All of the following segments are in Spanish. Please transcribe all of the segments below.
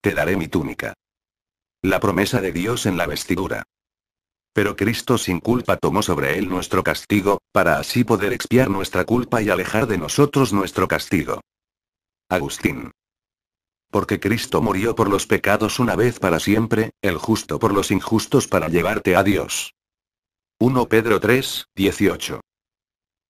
Te daré mi túnica. La promesa de Dios en la vestidura. Pero Cristo sin culpa tomó sobre él nuestro castigo, para así poder expiar nuestra culpa y alejar de nosotros nuestro castigo. Agustín. Porque Cristo murió por los pecados una vez para siempre, el justo por los injustos para llevarte a Dios. 1 Pedro 3, 18.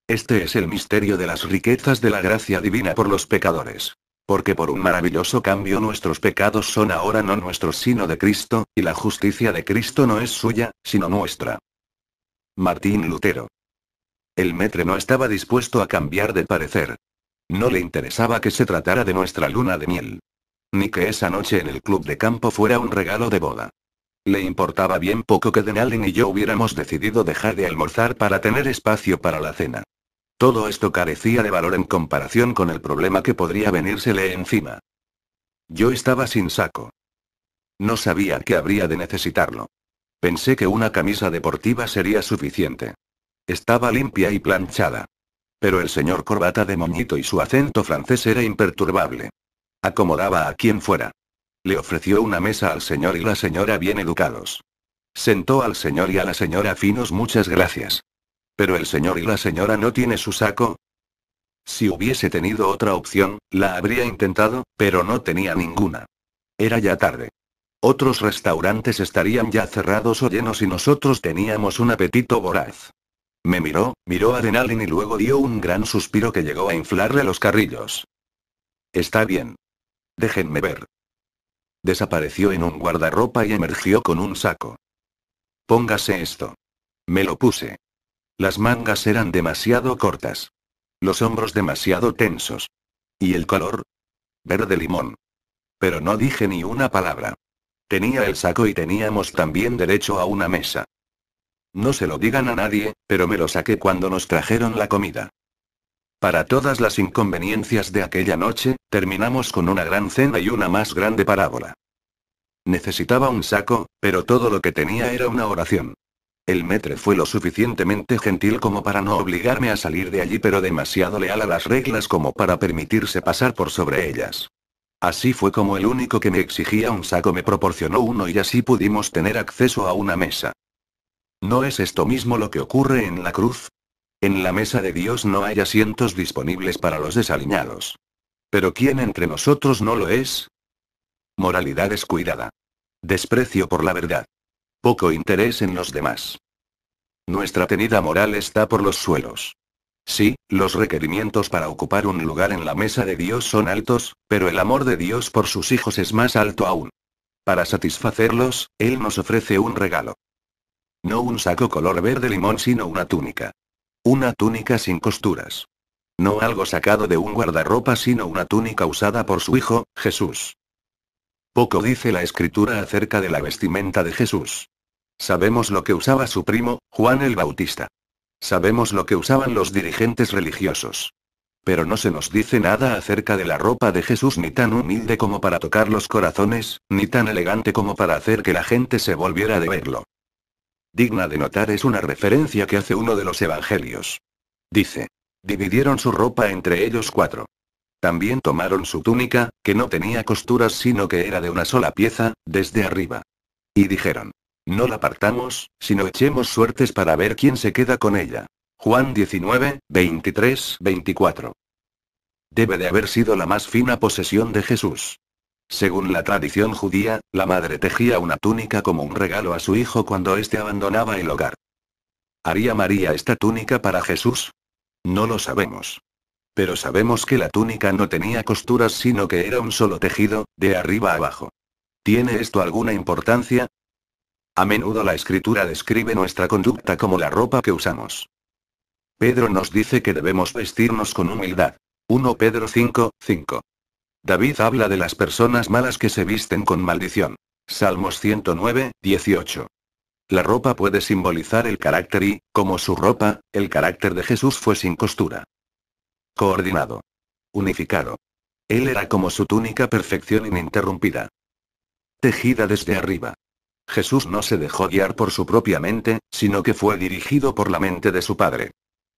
Este es el misterio de las riquezas de la gracia divina por los pecadores. Porque por un maravilloso cambio nuestros pecados son ahora no nuestros sino de Cristo, y la justicia de Cristo no es suya, sino nuestra. Martín Lutero. El maître no estaba dispuesto a cambiar de parecer. No le interesaba que se tratara de nuestra luna de miel. Ni que esa noche en el club de campo fuera un regalo de boda. Le importaba bien poco que Denalin y yo hubiéramos decidido dejar de almorzar para tener espacio para la cena. Todo esto carecía de valor en comparación con el problema que podría venírsele encima. Yo estaba sin saco. No sabía que habría de necesitarlo. Pensé que una camisa deportiva sería suficiente. Estaba limpia y planchada. Pero el señor corbata de moñito y su acento francés era imperturbable. Acomodaba a quien fuera. Le ofreció una mesa al señor y la señora bien educados. Sentó al señor y a la señora finos muchas gracias. ¿Pero el señor y la señora no tiene su saco? Si hubiese tenido otra opción, la habría intentado, pero no tenía ninguna. Era ya tarde. Otros restaurantes estarían ya cerrados o llenos y nosotros teníamos un apetito voraz. Me miró, miró a Denalin y luego dio un gran suspiro que llegó a inflarle los carrillos. Está bien. Déjenme ver. Desapareció en un guardarropa y emergió con un saco. Póngase esto. Me lo puse. Las mangas eran demasiado cortas. Los hombros demasiado tensos. ¿Y el color? Verde limón. Pero no dije ni una palabra. Tenía el saco y teníamos también derecho a una mesa. No se lo digan a nadie, pero me lo saqué cuando nos trajeron la comida. Para todas las inconveniencias de aquella noche, terminamos con una gran cena y una más grande parábola. Necesitaba un saco, pero todo lo que tenía era una oración. El maître fue lo suficientemente gentil como para no obligarme a salir de allí, pero demasiado leal a las reglas como para permitirse pasar por sobre ellas. Así fue como el único que me exigía un saco me proporcionó uno y así pudimos tener acceso a una mesa. ¿No es esto mismo lo que ocurre en la cruz? En la mesa de Dios no hay asientos disponibles para los desaliñados. ¿Pero quién entre nosotros no lo es? Moralidad descuidada. Desprecio por la verdad. Poco interés en los demás. Nuestra tenida moral está por los suelos. Sí, los requerimientos para ocupar un lugar en la mesa de Dios son altos, pero el amor de Dios por sus hijos es más alto aún. Para satisfacerlos, Él nos ofrece un regalo. No un saco color verde limón sino una túnica. Una túnica sin costuras. No algo sacado de un guardarropa sino una túnica usada por su hijo, Jesús. Poco dice la escritura acerca de la vestimenta de Jesús. Sabemos lo que usaba su primo, Juan el Bautista. Sabemos lo que usaban los dirigentes religiosos. Pero no se nos dice nada acerca de la ropa de Jesús, ni tan humilde como para tocar los corazones, ni tan elegante como para hacer que la gente se volviera a verlo. Digna de notar es una referencia que hace uno de los evangelios. Dice: dividieron su ropa entre ellos cuatro. También tomaron su túnica, que no tenía costuras sino que era de una sola pieza, desde arriba. Y dijeron: no la partamos, sino echemos suertes para ver quién se queda con ella. Juan 19, 23, 24. Debe de haber sido la más fina posesión de Jesús. Según la tradición judía, la madre tejía una túnica como un regalo a su hijo cuando éste abandonaba el hogar. ¿Haría María esta túnica para Jesús? No lo sabemos. Pero sabemos que la túnica no tenía costuras sino que era un solo tejido, de arriba abajo. ¿Tiene esto alguna importancia? A menudo la escritura describe nuestra conducta como la ropa que usamos. Pedro nos dice que debemos vestirnos con humildad. 1 Pedro 5, 5. David habla de las personas malas que se visten con maldición. Salmos 109, 18. La ropa puede simbolizar el carácter y, como su ropa, el carácter de Jesús fue sin costura. Coordinado. Unificado. Él era como su túnica, perfección ininterrumpida. Tejida desde arriba. Jesús no se dejó guiar por su propia mente, sino que fue dirigido por la mente de su Padre.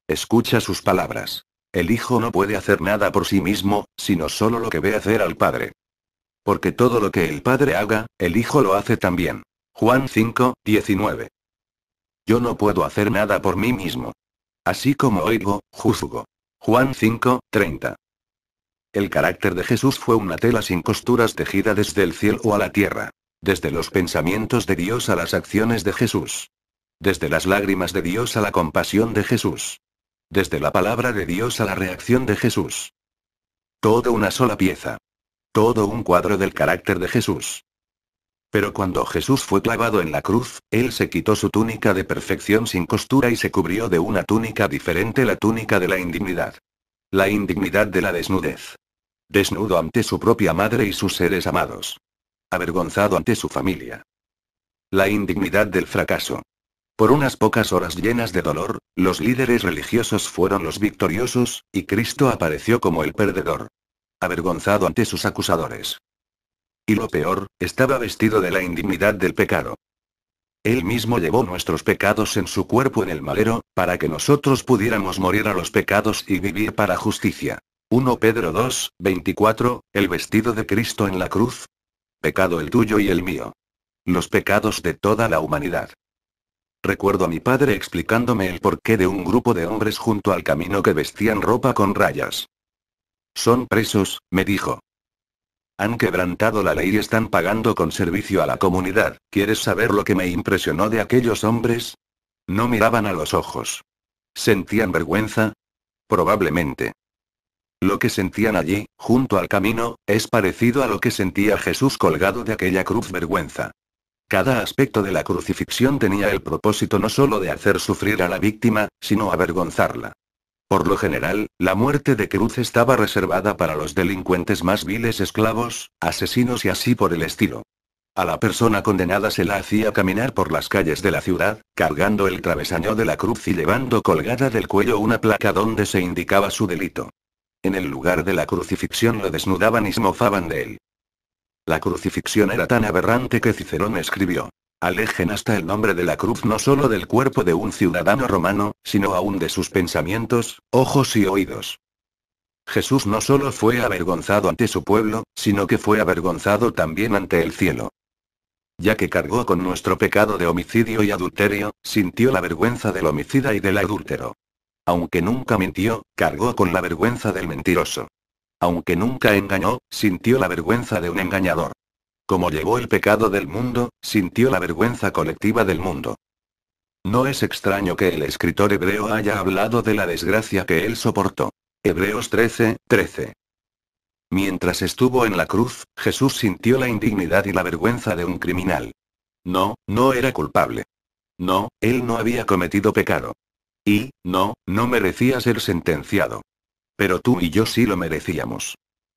Escucha sus palabras. El hijo no puede hacer nada por sí mismo, sino solo lo que ve hacer al Padre. Porque todo lo que el Padre haga, el Hijo lo hace también. Juan 5, 19. Yo no puedo hacer nada por mí mismo. Así como oigo, juzgo. Juan 5, 30. El carácter de Jesús fue una tela sin costuras tejida desde el cielo a la tierra. Desde los pensamientos de Dios a las acciones de Jesús. Desde las lágrimas de Dios a la compasión de Jesús. Desde la palabra de Dios a la reacción de Jesús. Todo una sola pieza. Todo un cuadro del carácter de Jesús. Pero cuando Jesús fue clavado en la cruz, él se quitó su túnica de perfección sin costura y se cubrió de una túnica diferente, la túnica de la indignidad. La indignidad de la desnudez. Desnudo ante su propia madre y sus seres amados. Avergonzado ante su familia. La indignidad del fracaso. Por unas pocas horas llenas de dolor, los líderes religiosos fueron los victoriosos, y Cristo apareció como el perdedor. Avergonzado ante sus acusadores. Y lo peor, estaba vestido de la indignidad del pecado. Él mismo llevó nuestros pecados en su cuerpo en el madero, para que nosotros pudiéramos morir a los pecados y vivir para justicia. 1 Pedro 2, 24, el vestido de Cristo en la cruz. Pecado el tuyo y el mío. Los pecados de toda la humanidad. Recuerdo a mi padre explicándome el porqué de un grupo de hombres junto al camino que vestían ropa con rayas. Son presos, me dijo. Han quebrantado la ley y están pagando con servicio a la comunidad. ¿Quieres saber lo que me impresionó de aquellos hombres? No miraban a los ojos. ¿Sentían vergüenza? Probablemente. Lo que sentían allí, junto al camino, es parecido a lo que sentía Jesús colgado de aquella cruz: vergüenza. Cada aspecto de la crucifixión tenía el propósito no solo de hacer sufrir a la víctima, sino avergonzarla. Por lo general, la muerte de cruz estaba reservada para los delincuentes más viles, esclavos, asesinos y así por el estilo. A la persona condenada se la hacía caminar por las calles de la ciudad, cargando el travesaño de la cruz y llevando colgada del cuello una placa donde se indicaba su delito. En el lugar de la crucifixión lo desnudaban y se mofaban de él. La crucifixión era tan aberrante que Cicerón escribió: alejen hasta el nombre de la cruz no solo del cuerpo de un ciudadano romano, sino aún de sus pensamientos, ojos y oídos. Jesús no solo fue avergonzado ante su pueblo, sino que fue avergonzado también ante el cielo. Ya que cargó con nuestro pecado de homicidio y adulterio, sintió la vergüenza del homicida y del adúltero. Aunque nunca mintió, cargó con la vergüenza del mentiroso. Aunque nunca engañó, sintió la vergüenza de un engañador. Como llevó el pecado del mundo, sintió la vergüenza colectiva del mundo. No es extraño que el escritor hebreo haya hablado de la desgracia que él soportó. Hebreos 13, 13. Mientras estuvo en la cruz, Jesús sintió la indignidad y la vergüenza de un criminal. No era culpable. No, él no había cometido pecado. Y, no merecía ser sentenciado. Pero tú y yo sí lo merecíamos.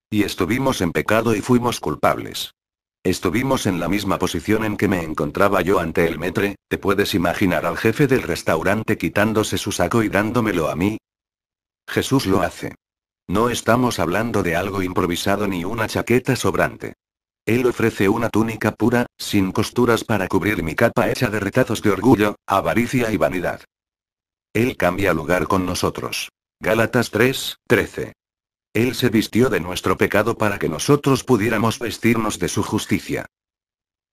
Y estuvimos en pecado y fuimos culpables. Estuvimos en la misma posición en que me encontraba yo ante el metre. ¿Te puedes imaginar al jefe del restaurante quitándose su saco y dándomelo a mí? Jesús lo hace. No estamos hablando de algo improvisado ni una chaqueta sobrante. Él ofrece una túnica pura, sin costuras para cubrir mi capa hecha de retazos de orgullo, avaricia y vanidad. Él cambia lugar con nosotros. Gálatas 3, 13. Él se vistió de nuestro pecado para que nosotros pudiéramos vestirnos de su justicia.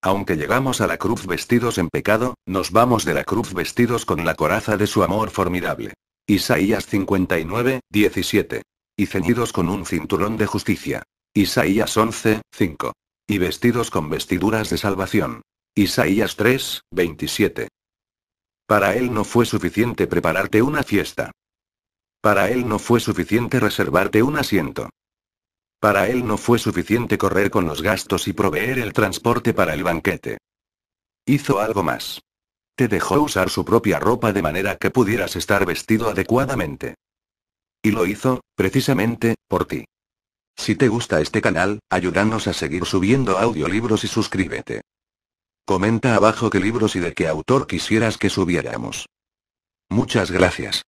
Aunque llegamos a la cruz vestidos en pecado, nos vamos de la cruz vestidos con la coraza de su amor formidable. Isaías 59, 17. Y ceñidos con un cinturón de justicia. Isaías 11, 5. Y vestidos con vestiduras de salvación. Isaías 3, 27. Para él no fue suficiente prepararte una fiesta. Para él no fue suficiente reservarte un asiento. Para él no fue suficiente correr con los gastos y proveer el transporte para el banquete. Hizo algo más. Te dejó usar su propia ropa de manera que pudieras estar vestido adecuadamente. Y lo hizo, precisamente, por ti. Si te gusta este canal, ayúdanos a seguir subiendo audiolibros y suscríbete. Comenta abajo qué libros y de qué autor quisieras que subiéramos. Muchas gracias.